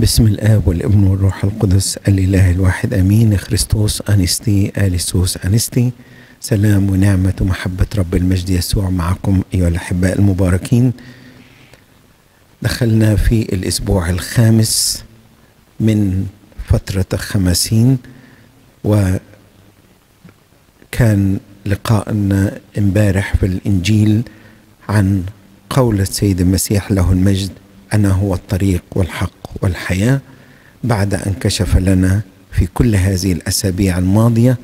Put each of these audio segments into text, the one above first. بسم الآب والابن والروح القدس الإله الواحد أمين. خريستوس أنستي آليسوس أنستي. سلام ونعمة ومحبة رب المجد يسوع معكم أيها الأحباء المباركين. دخلنا في الأسبوع الخامس من فترة الخمسين، وكان لقاءنا امبارح في الإنجيل عن قول السيد المسيح له المجد: أنا هو الطريق والحق والحياة، بعد أن كشف لنا في كل هذه الأسابيع الماضية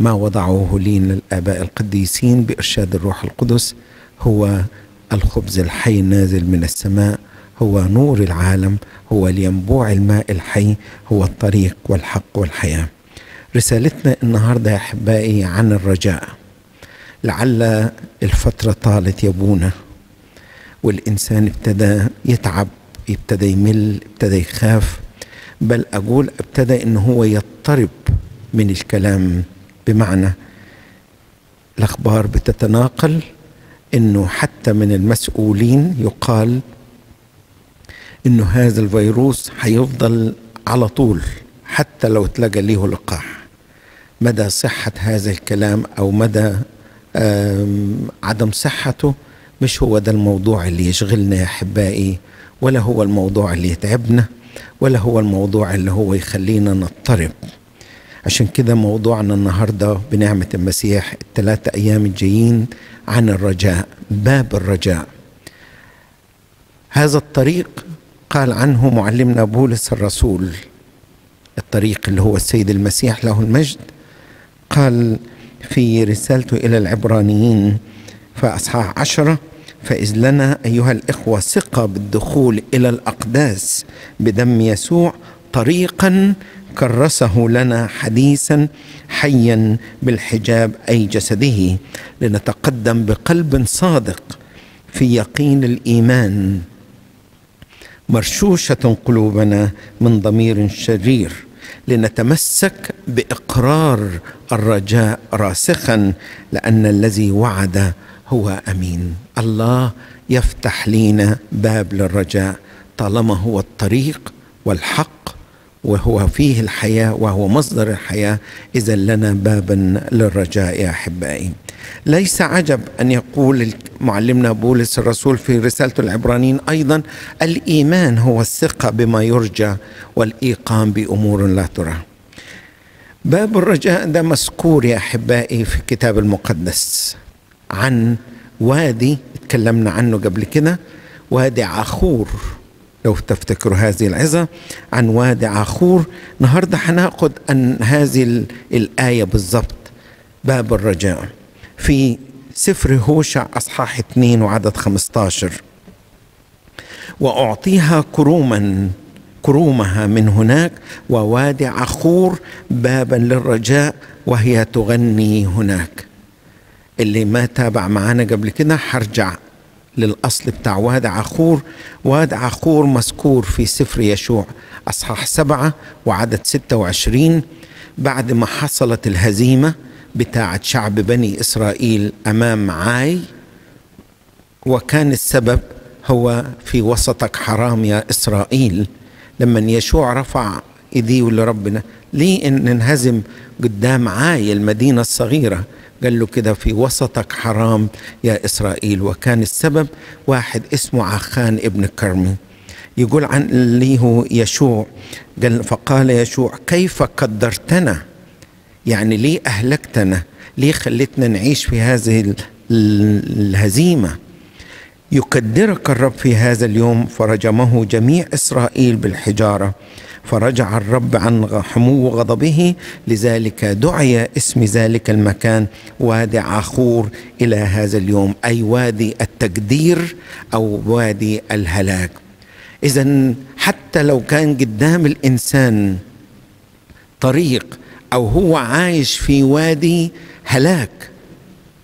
ما وضعوه لنا الآباء القديسين بإرشاد الروح القدس. هو الخبز الحي النازل من السماء، هو نور العالم، هو الينبوع الماء الحي، هو الطريق والحق والحياة. رسالتنا النهاردة يا أحبائي عن الرجاء. لعل الفترة طالت يبونا، والإنسان ابتدى يتعب، ابتدى يمل، ابتدى يخاف، بل أقول ابتدى إن هو يضطرب من الكلام. بمعنى الأخبار بتتناقل، إنه حتى من المسؤولين يقال إنه هذا الفيروس هيفضل على طول حتى لو اتلقى ليه لقاح. مدى صحة هذا الكلام أو مدى عدم صحته مش هو ده الموضوع اللي يشغلنا يا أحبائي، ولا هو الموضوع اللي يتعبنا، ولا هو الموضوع اللي هو يخلينا نضطرب. عشان كده موضوعنا النهاردة بنعمة المسيح الثلاثة أيام الجايين عن الرجاء، باب الرجاء. هذا الطريق قال عنه معلمنا بولس الرسول، الطريق اللي هو السيد المسيح له المجد، قال في رسالته إلى العبرانيين في أصحاح 10: فإذ لنا أيها الإخوة ثقة بالدخول إلى الأقداس بدم يسوع، طريقا كرسه لنا حديثا حيا بالحجاب أي جسده، لنتقدم بقلب صادق في يقين الإيمان، مرشوشة قلوبنا من ضمير شرير، لنتمسك بإقرار الرجاء راسخا، لأن الذي وعد هو أمين. الله يفتح لنا باب للرجاء طالما هو الطريق والحق وهو فيه الحياة وهو مصدر الحياة. إذا لنا بابا للرجاء يا أحبائي. ليس عجب أن يقول معلمنا بولس الرسول في رسالة العبرانيين أيضا: الإيمان هو الثقة بما يرجى والإيقان بأمور لا ترى. باب الرجاء ده مذكور يا أحبائي في الكتاب المقدس عن وادي اتكلمنا عنه قبل كده، وادي عخور لو تفتكروا هذه العظة، عن وادي عخور. النهارده هناخد عن هذه الآية بالظبط، باب الرجاء، في سفر هوشع أصحاح 2 وعدد 15: وأعطيها كرومها من هناك، ووادي عخور بابا للرجاء، وهي تغني هناك. اللي ما تابع معانا قبل كده هرجع للأصل بتاع وادي عخور. وادي عخور مذكور في سفر يشوع أصحاح 7 وعدد 26، بعد ما حصلت الهزيمة بتاعة شعب بني إسرائيل أمام عاي، وكان السبب هو في وسطك حرام يا إسرائيل. لما يشوع رفع إيديه لربنا ليه إن ننهزم قدام عاي المدينة الصغيرة، قال له كده: في وسطك حرام يا إسرائيل. وكان السبب واحد اسمه عخان ابن الكرمي. يقول عن ليه يشوع، قال: فقال يشوع: كيف قدرتنا؟ يعني ليه أهلكتنا؟ ليه خلتنا نعيش في هذه الهزيمة؟ يقدرك الرب في هذا اليوم. فرجمه جميع إسرائيل بالحجارة، فرجع الرب عن حمو غضبه، لذلك دعي اسم ذلك المكان وادي عخور إلى هذا اليوم، أي وادي التقدير أو وادي الهلاك. إذن حتى لو كان قدام الإنسان طريق أو هو عايش في وادي هلاك،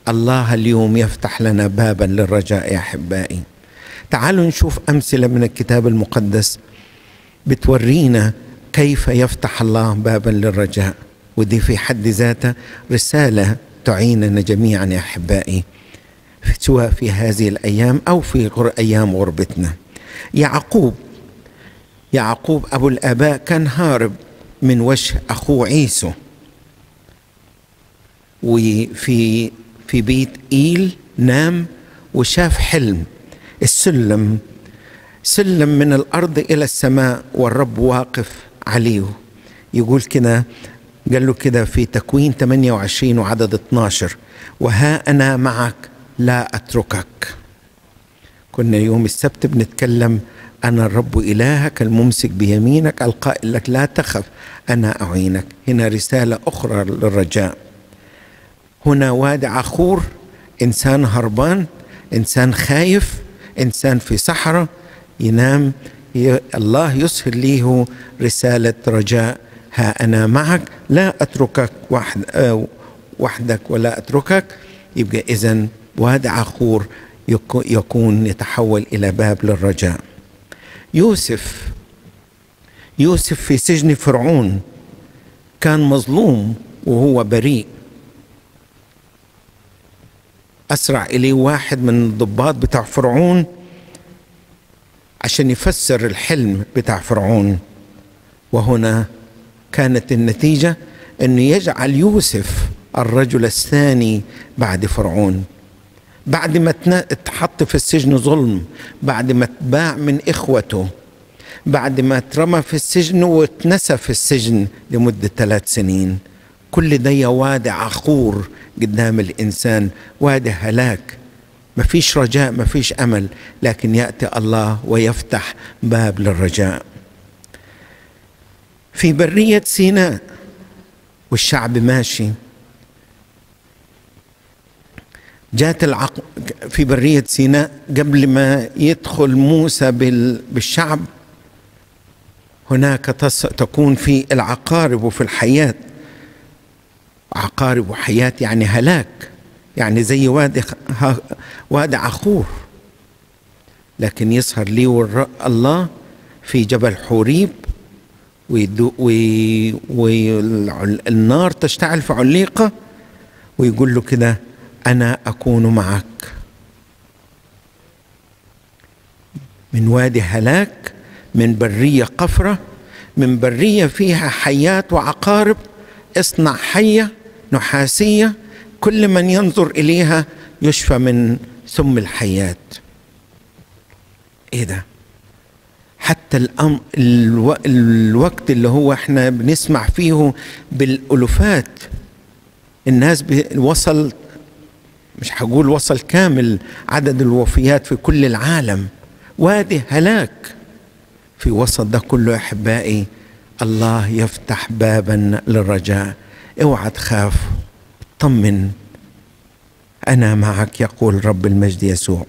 الله اليوم يفتح لنا بابا للرجاء يا أحبائي. تعالوا نشوف أمثلة من الكتاب المقدس بتورينا كيف يفتح الله بابا للرجاء، ودي في حد ذاتها رسالة تعيننا جميعا يا أحبائي، سواء في هذه الأيام أو في أيام غربتنا. يعقوب يعقوب أبو الآباء كان هارب من وجه أخوه عيسو، وفي بيت إيل نام وشاف حلم السلم من الأرض إلى السماء والرب واقف عليه. يقول كده، قال له كده في تكوين 28 وعدد 12: وها أنا معك لا أتركك. كنا يوم السبت بنتكلم: أنا الرب إلهك الممسك بيمينك القائل لك لا تخف أنا أعينك. هنا رسالة أخرى للرجاء. هنا وادي عخور، إنسان هربان، إنسان خايف، إنسان في صحراء ينام، الله يسهل ليه رسالة رجاء: ها أنا معك لا أتركك وحدك ولا أتركك. يبقى إذن وادي عخور يكون يتحول إلى باب للرجاء. يوسف في سجن فرعون كان مظلوم وهو بريء. أسرع إليه واحد من الضباط بتاع فرعون عشان يفسر الحلم بتاع فرعون، وهنا كانت النتيجة أنه يجعل يوسف الرجل الثاني بعد فرعون، بعد ما اتحط في السجن ظلم، بعد ما اتباع من إخوته، بعد ما اترمى في السجن واتنسى في السجن لمدة 3 سنين. كل ده وادي عخور قدام الإنسان، وادي هلاك، مفيش رجاء، مفيش أمل. لكن يأتي الله ويفتح باب للرجاء. في برية سيناء والشعب ماشي، في برية سيناء قبل ما يدخل موسى بالشعب، هناك تكون في العقارب وفي الحيات. عقارب وحيات يعني هلاك، يعني زي وادي عخور. لكن يسهر ليه الله في جبل حوريب، والنار تشتعل في عليقة، ويقول له كده: أنا أكون معك. من وادي هلاك، من برية قفرة، من برية فيها حيات وعقارب، اصنع حية نحاسية كل من ينظر إليها يشفى من سم الحيات. إيه ده؟ حتى الوقت اللي هو احنا بنسمع فيه بالألوفات الناس، وصل، مش هقول وصل كامل عدد الوفيات في كل العالم، وادي هلاك. في وسط ده كله يا أحبائي الله يفتح بابا للرجاء. اوعى تخاف، اطمن، أنا معك، يقول رب المجد يسوع.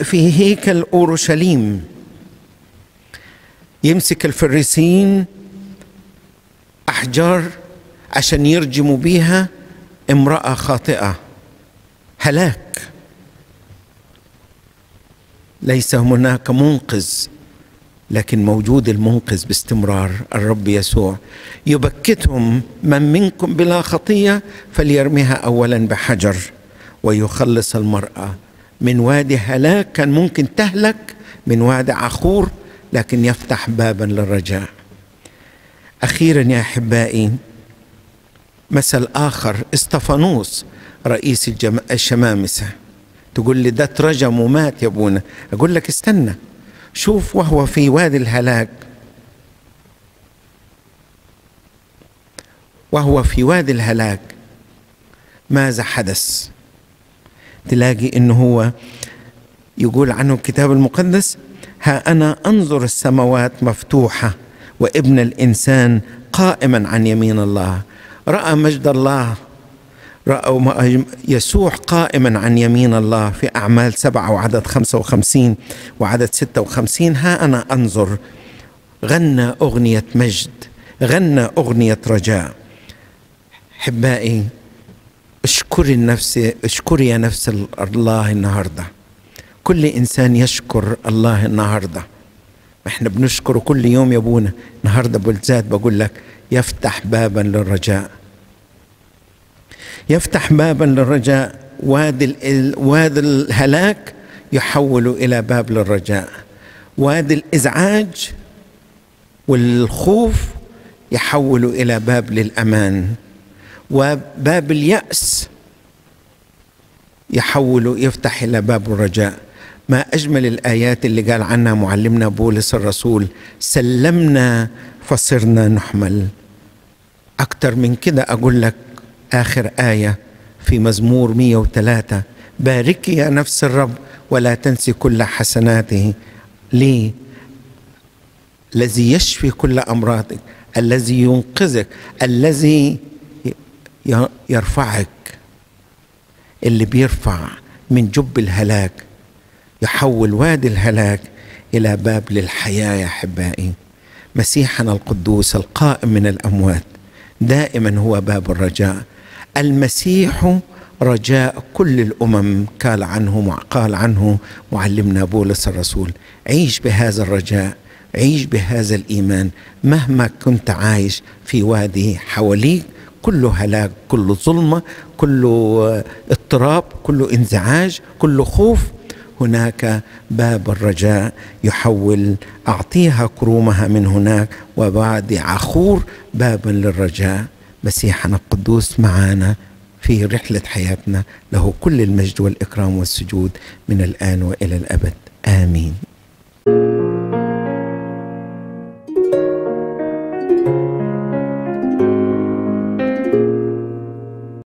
في هيكل أورشليم يمسك الفريسيين أحجار عشان يرجموا بيها امرأة خاطئة، هلاك، ليس هناك منقذ. لكن موجود المنقذ باستمرار، الرب يسوع. يبكتهم: من منكم بلا خطية فليرميها أولا بحجر، ويخلص المرأة. من وادي هلاك كان ممكن تهلك، من وادي عخور، لكن يفتح بابا للرجاء. أخيرا يا أحبائي مثل آخر، استفانوس رئيس الشمامسة. تقول لي ده اترجم ومات يا ابونا. أقول لك استنى شوف، وهو في وادي الهلاك، ماذا حدث؟ تلاقي إنه هو يقول عنه الكتاب المقدس: ها أنا أنظر السماوات مفتوحة وابن الإنسان قائما عن يمين الله. رأى مجد الله، رأوا يسوع قائما عن يمين الله في أعمال 7 وعدد 55 وعدد 56. ها أنا أنظر. غنى أغنية مجد، غنى أغنية رجاء. أحبائي اشكري النفس، اشكري يا نفس الله النهاردة. كل إنسان يشكر الله النهاردة. احنا بنشكره كل يوم يا ابونا، النهاردة بالذات بقول لك يفتح بابا للرجاء، يفتح بابا للرجاء. وادي الهلاك يحول إلى باب للرجاء، وادي الإزعاج والخوف يحوله إلى باب للأمان، وباب اليأس يحوله يفتح إلى باب الرجاء. ما أجمل الآيات اللي قال عنها معلمنا بولس الرسول: سلمنا فصرنا نحمل. أكتر من كده أقول لك آخر آية في مزمور 103: باركي يا نفس الرب ولا تنسي كل حسناته. ليه؟ الذي يشفي كل أمراضك، الذي ينقذك، الذي يرفعك، اللي بيرفع من جب الهلاك، يحول وادي الهلاك إلى باب للحياة. يا أحبائي، مسيحنا القدوس القائم من الأموات دائما هو باب الرجاء. المسيح رجاء كل الأمم، قال عنه معلمنا بولس الرسول. عيش بهذا الرجاء، عيش بهذا الإيمان مهما كنت عايش في وادي حواليك كله هلاك، كله ظلمة، كله اضطراب، كله انزعاج، كله خوف. هناك باب الرجاء يحول، أعطيها كرومها من هناك وبعد عخور بابا للرجاء. مسيحنا القدوس معانا في رحلة حياتنا، له كل المجد والإكرام والسجود من الآن وإلى الأبد. آمين.